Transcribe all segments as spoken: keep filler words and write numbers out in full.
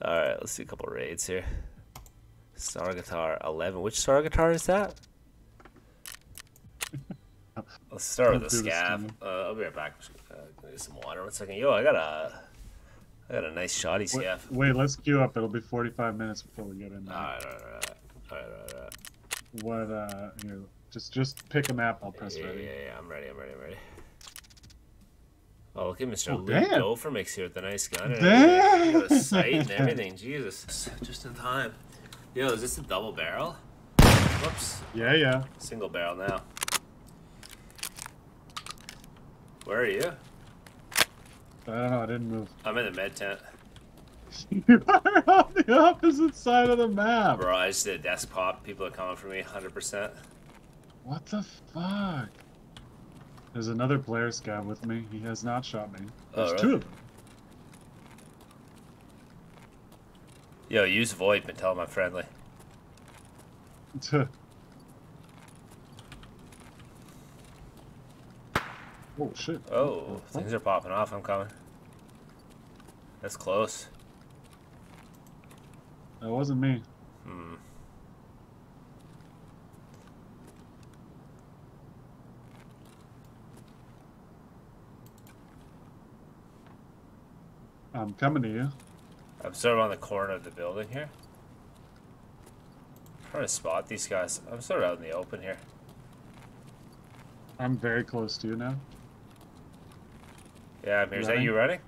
All right, let's do a couple raids here. Star Guitar eleven. Which Star Guitar is that? Let's start with the scav. Uh, I'll be right back. Uh, gonna get some water. One second. Yo, I got a, I got a nice shoddy scav. Wait, wait, let's queue up. It'll be forty-five minutes before we get in there. All right, all right, all right, all right, all right. What? Uh, here, just, just pick a map. I'll press yeah, ready. Yeah, yeah, I'm ready. I'm ready. I'm ready. Oh, look at Mister Oh, Luke Gopher mix here with the nice gun and everything. The sight and everything. Jesus, just in time. Yo, is this a double barrel? Whoops. Yeah, yeah. Single barrel now. Where are you? I don't know. I didn't move. I'm in the med tent. You are on the opposite side of the map. Bro, I just did a desk pop. People are coming for me, one hundred percent. What the fuck? There's another player scav with me. He has not shot me. There's oh, really? two of them. Yo, use VoIP and tell him I'm friendly. Oh, shit. Oh, things are popping off. I'm coming. That's close. That wasn't me. Hmm. I'm coming to you. I'm sort of on the corner of the building here. I'm trying to spot these guys. I'm sort of out in the open here. I'm very close to you now. Yeah, I'm here. Is that you running?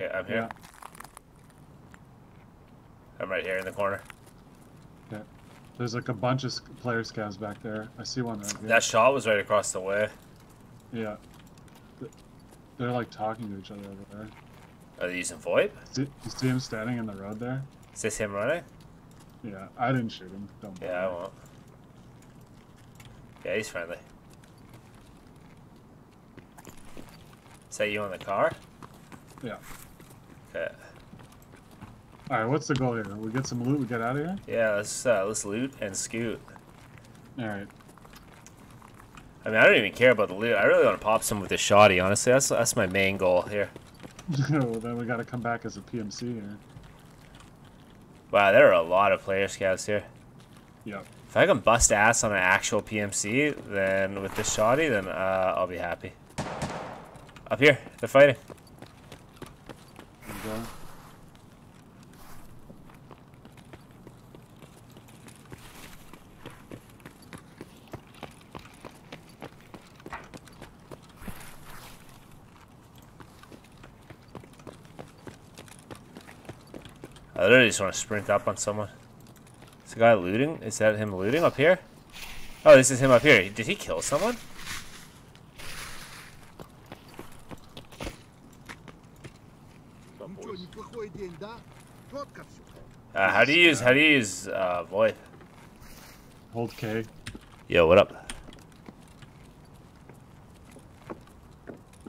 Okay, I'm here. Yeah. I'm right here in the corner. Okay. There's like a bunch of player scavs back there. I see one right here. That shot was right across the way. Yeah. They're like talking to each other over there. Are they using VoIP? Do you see him standing in the road there? Is this him running? Yeah, I didn't shoot him. Don't yeah, I won't. Yeah, he's friendly. Is that you on the car? Yeah. Okay. All right, what's the goal here? We get some loot. We get out of here. Yeah, let's uh, let's loot and scoot. All right. I mean, I don't even care about the loot. I really want to pop some with the shoddy. Honestly, that's that's my main goal here. Well, then we got to come back as a P M C here. Wow, there are a lot of player scouts here. Yep. If I can bust ass on an actual P M C, then with the shoddy, then uh, I'll be happy. Up here, they're fighting. Okay. I literally just want to sprint up on someone. Is the guy looting? Is that him looting up here? Oh, this is him up here. Did he kill someone? Uh, how do you use? How do you use uh, VoIP? Hold K. Yo, what up?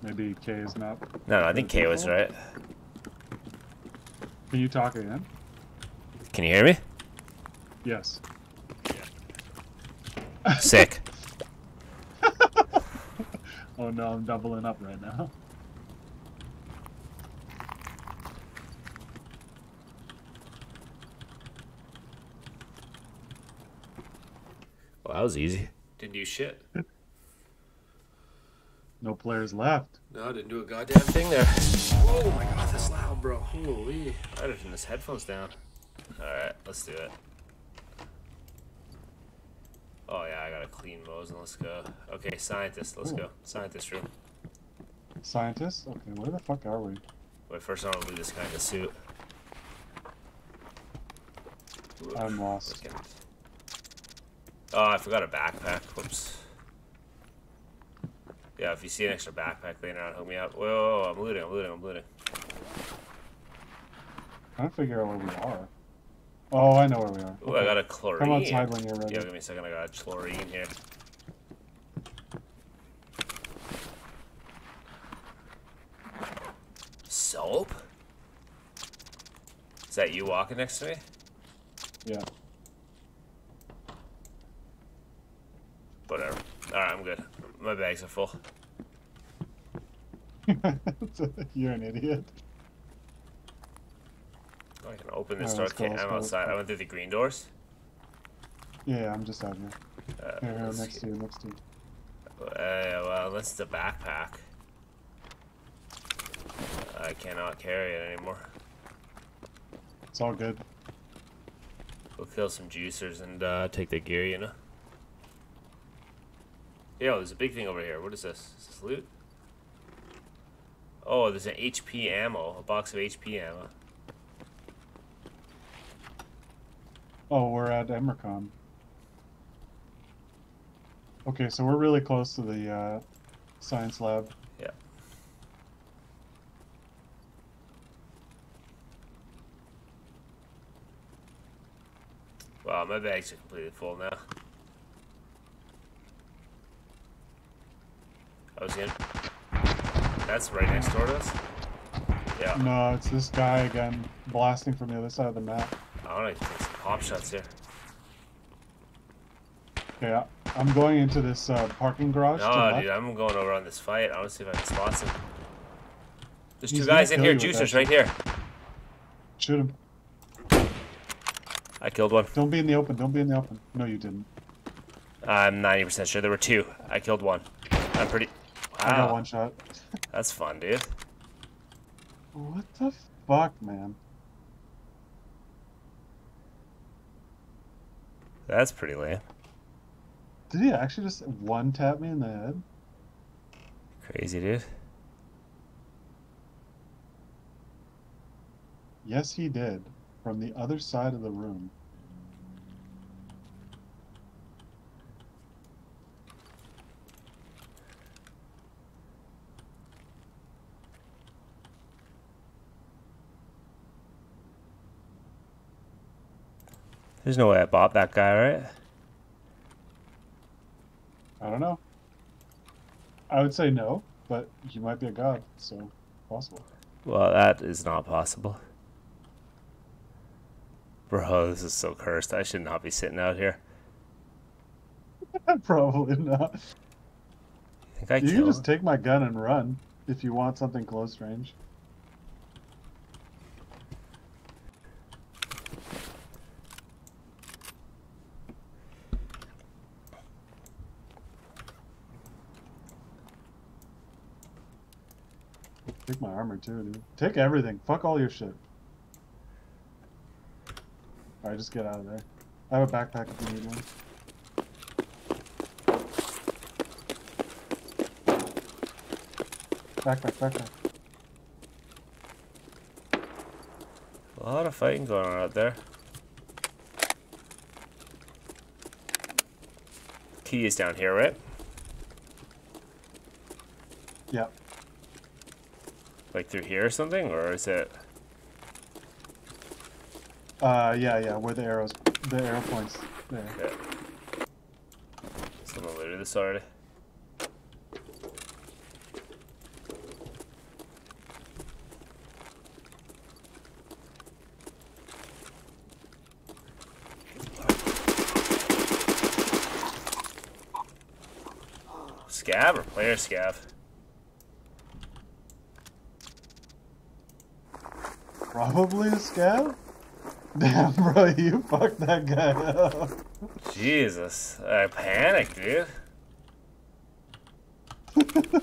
Maybe K is not. No, no, I think K was right. Can you talk again? Can you hear me? Yes. Yeah. Sick. Oh no, I'm doubling up right now. Well, that was easy. Didn't do shit. No players left. No, I didn't do a goddamn thing there. Oh my god, that's loud, bro. Holy. I gotta turn this headphones down. Alright, let's do it. Oh yeah, I got a clean Mosin. Let's go. Okay, scientist, let's Ooh. go. Scientist room. Scientist? Okay, where the fuck are we? Wait, first I want to do this kind of suit. Ooh, I'm lost. Okay. Oh, I forgot a backpack. Whoops. Yeah, if you see an extra backpack laying around, hook me up. Whoa, whoa, whoa, I'm looting, I'm looting, I'm looting. I'm trying to figure out where we are. Oh, I know where we are. Ooh, okay. I got a chlorine. Come outside when you're ready. Yo, give me a second, I got a chlorine here. Soap? Is that you walking next to me? Yeah. Whatever. Alright, I'm good. My bags are full. You're an idiot. I can open this door. I can't. I'm outside. I went through the green doors. Yeah, I'm just out here. Uh, here, here next to you, next to you. Uh, well, unless it's a backpack. I cannot carry it anymore. It's all good. We'll kill some juicers and uh, take their gear, you know? Yo, there's a big thing over here. What is this? Is this loot? Oh, there's an H P ammo. A box of H P ammo. Oh, we're at Emercon. Okay, so we're really close to the uh, science lab. Yeah. Wow, my bags are completely full now. I was in. That's right next door to us? Yeah. No, it's this guy again, blasting from the other side of the map. I wanna take some pop shots here. Yeah, I'm going into this uh, parking garage. No, dude, I'm going over on this fight. I wanna see if I can spot some. There's two guys in here, juicers right here. Shoot him. I killed one. Don't be in the open, don't be in the open. No, you didn't. I'm ninety percent sure there were two. I killed one. I'm pretty... Wow. I got one shot. That's fun, dude. What the fuck, man? That's pretty lame. Did he actually just one tap me in the head? Crazy, dude. Yes, he did. From the other side of the room. There's no way I bought that guy, right? I don't know. I would say no, but you might be a god, so possible. Well, that is not possible. Bro, this is so cursed. I should not be sitting out here. Probably not. You think I you can just take my gun and run if you want something close range. Take my armor too, dude. Take everything. Fuck all your shit. Alright, just get out of there. I have a backpack if you need one. Backpack, backpack. A lot of fighting going on out there. Key is down here, right? Yeah. Like through here or something, or is it? Uh, yeah, yeah, where the arrows, the arrow points. There. Okay. Someone looted this already. Scav or player scav? Probably a scav? Damn, bro, you fucked that guy up. Jesus, I panicked, dude.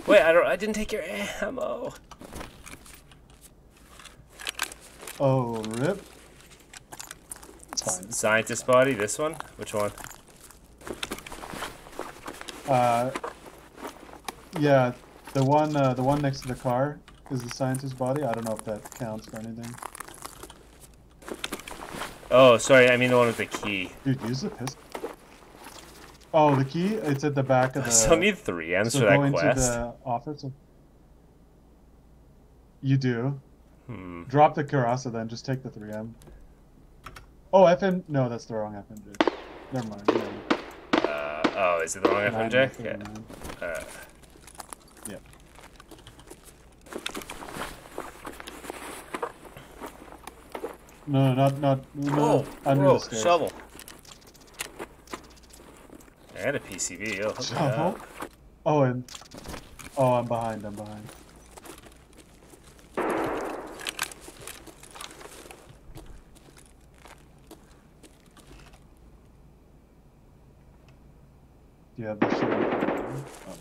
Wait, I don't. I didn't take your ammo. Oh, rip. Fine. Scientist body. This one. Which one? Uh, yeah, the one. Uh, the one next to the car is the scientist body. I don't know if that counts for anything. Oh, sorry, I mean the one with the key. Dude, use the pistol. Oh, the key? It's at the back of the... I still need three M's so for that quest. The office of... You do. Hmm. Drop the Karasa then, just take the three M. Oh, F M... No, that's the wrong F M J. Never mind. Never mind. Uh, oh, is it the wrong F M J? Yeah. Alright. Yeah. No, not, not, no, oh, under whoa, the stairs. Shovel. And a P C B, yo. Shovel? Oh, and, oh, I'm behind, I'm behind. Do you have the shield? Oh.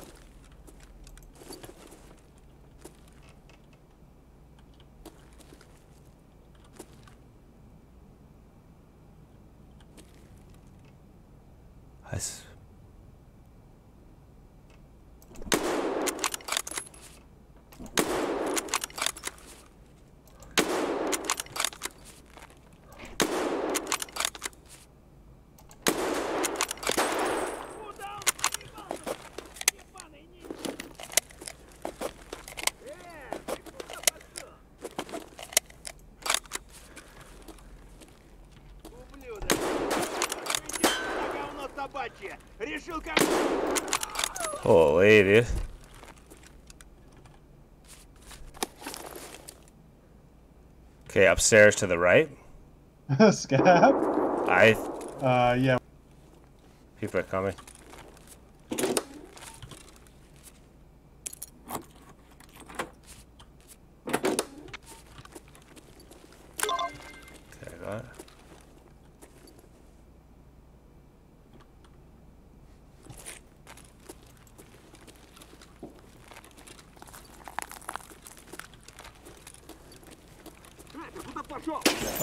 Nice. Oh, hey, dude. Okay, upstairs to the right. Scab? I. Uh, yeah. People are coming.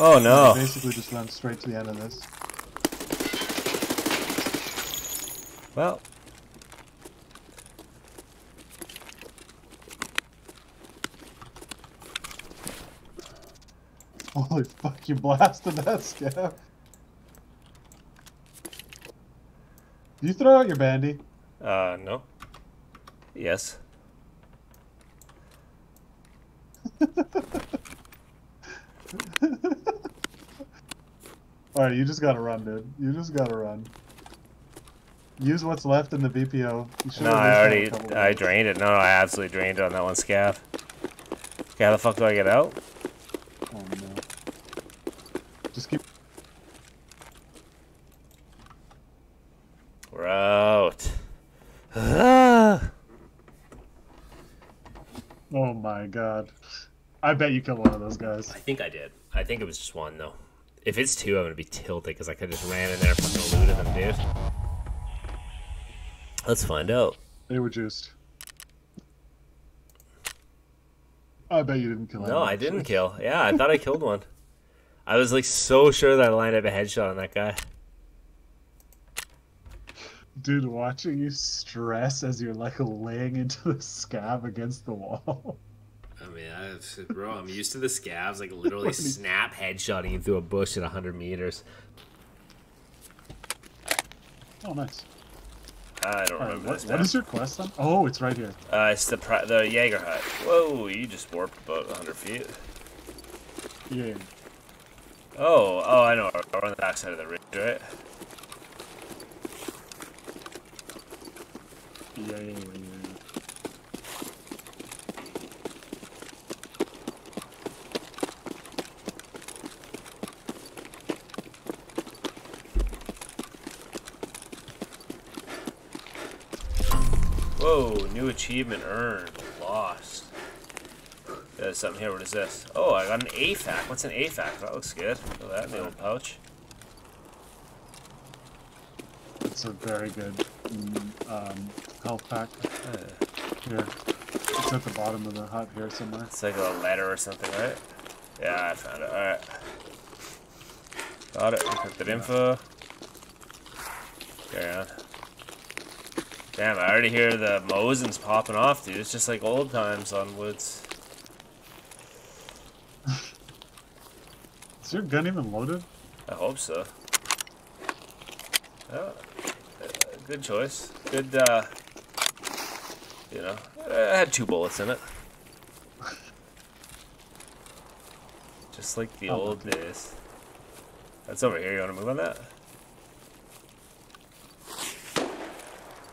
Oh no! We basically just went straight to the end of this. Well. Holy fuck, you blasted that scab. Do you throw out your bandy? Uh, no. Yes. Alright, you just gotta run, dude. You just gotta run. Use what's left in the V P O. You no, I already... I drained it. No, no, I absolutely drained it on that one scav. Okay, how the fuck do I get out? Oh, no. Just keep... We're out. Ah! Oh my god. I bet you killed one of those guys. I think I did. I think it was just one, though. If it's two, I'm gonna be tilted because I could just ran in there and fucking looted them, dude. Let's find out. They were juiced. I bet you didn't kill. No, I didn't kill. Yeah, I thought I killed one. I was like so sure that I lined up a headshot on that guy. Dude, watching you stress as you're like laying into the scab against the wall. I mean, I've, bro, I'm used to the scavs, like, literally snap headshotting you through a bush at one hundred meters. Oh, nice. I don't All remember right, what, what is your quest on? Oh, it's right here. Uh, it's the the Jaeger hut. Whoa, you just warped about one hundred feet. Yeah. Oh, oh, I know. We're on the back side of the ridge, right? Yeah, yeah, yeah. Whoa, new achievement earned, lost. There's something here, what is this? Oh, I got an A FAC. What's an A FAC? That looks good. Look at that in the old pouch. It's a very good um, health pack. Uh, here. It's at the bottom of the hut here somewhere. It's like a letter or something, right? Yeah, I found it. Alright. Got it. Encrypted that info. Carry on. Damn, I already hear the Mosin's popping off, dude. It's just like old times on Woods. Is your gun even loaded? I hope so. Oh, good choice. Good, uh... You know, I had two bullets in it. Just like the oh, old okay. days. That's over here. You want to move on that?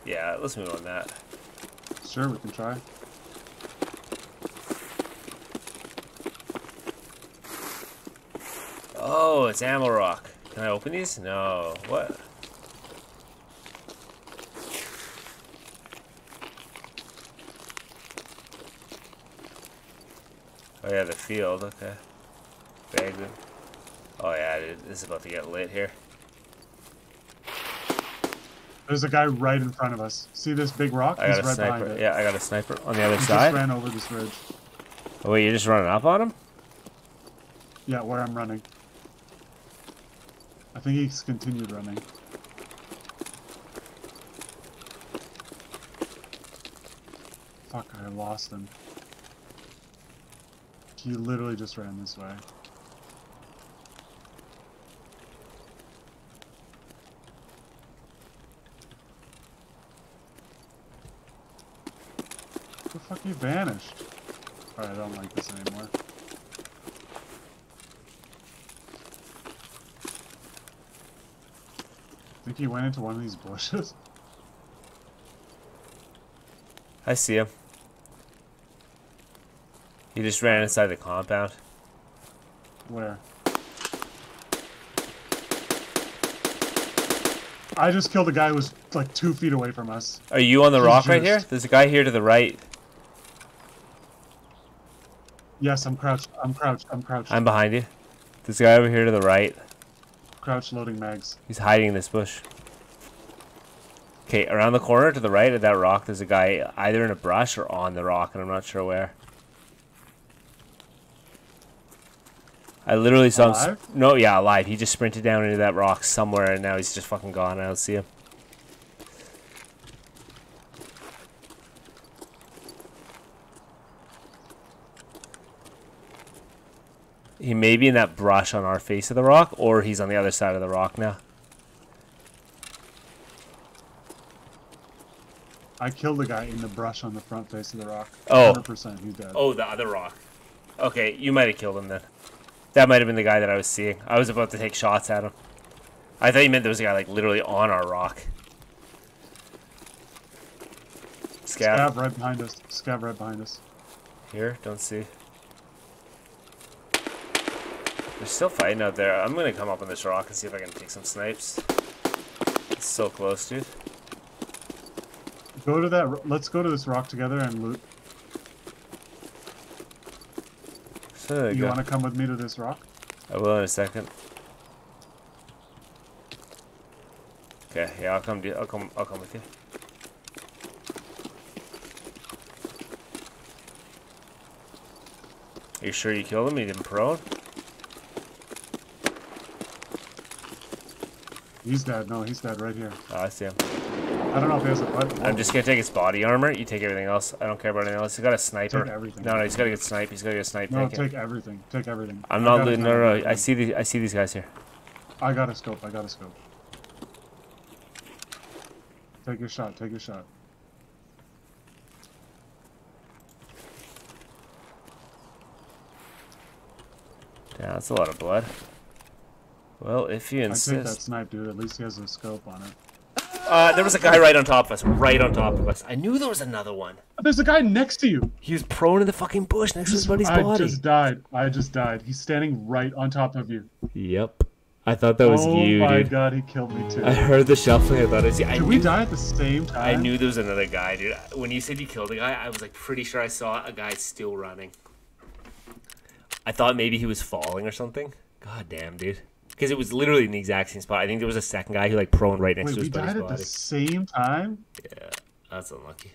Yeah, let's move on that. Sure, we can try. Oh, it's ammo rock. Can I open these? No. What? Oh yeah, the field. Okay. Vaguely. Oh yeah, dude, this is about to get lit here. There's a guy right in front of us. See this big rock? I got He's a right sniper. Behind it. Yeah, I got a sniper on the other he side. Just ran over this ridge. Oh, wait, you're just running up on him? Yeah, where I'm running. I think he's continued running. Fuck, I lost him. He literally just ran this way. What the fuck, he vanished? Alright, I don't like this anymore. I think he went into one of these bushes. I see him. He just ran inside the compound. Where? I just killed a guy who was like two feet away from us. Are you on the He's rock right here? There's a guy here to the right. Yes, I'm crouched. I'm crouched. I'm crouched. I'm behind you. This guy over here to the right. Crouch loading mags. He's hiding in this bush. Okay, around the corner to the right of that rock, there's a guy either in a brush or on the rock, and I'm not sure where. I literally saw alive? him. No, yeah, alive. He just sprinted down into that rock somewhere, and now he's just fucking gone. I don't see him. He may be in that brush on our face of the rock, or he's on the other side of the rock now. I killed the guy in the brush on the front face of the rock. Oh. one hundred percent he's dead. Oh, the other rock. Okay, you might have killed him then. That might have been the guy that I was seeing. I was about to take shots at him. I thought you meant there was a guy, like, literally on our rock. Scav. Scav right behind us. Scav right behind us. Here? Don't see. They're still fighting out there. I'm gonna come up on this rock and see if I can take some snipes. It's so close, dude. Go to that. Let's go to this rock together and loot. So you want to come with me to this rock? I will in a second. Okay, yeah, I'll come. I'll come. I'll come with you. Are you sure you killed him? He didn't prone? He's dead. No, he's dead right here. Oh, I see him. I don't know if he has a button. I'm just going to take his body armor. You take everything else. I don't care about anything else. He's got a sniper. Take everything. No, no, he's got to get sniped. He's got to get sniped. No, take everything. Take everything. I'm not looting. No, no, no. I see, the, I see these guys here. I got a scope. I got a scope. Take your shot. Take your shot. Yeah, that's a lot of blood. Well, if you insist. I take that snipe, dude. At least he has a scope on it. Uh, there was a guy right on top of us. Right on top of us. I knew there was another one. There's a guy next to you. He was prone in the fucking bush next to his buddy's body. I just died. I just died. He's standing right on top of you. Yep. I thought that was oh you, dude. Oh my god, he killed me too. I heard the shuffling. I thought it was you. Did I we knew, die at the same time? I knew there was another guy, dude. When you said you killed a guy, I was like pretty sure I saw a guy still running. I thought maybe he was falling or something. God damn, dude. Because it was literally in the exact same spot. I think there was a second guy who like prone right next Wait, to his buddy's body. Wait, we died at the same time? Yeah, that's unlucky.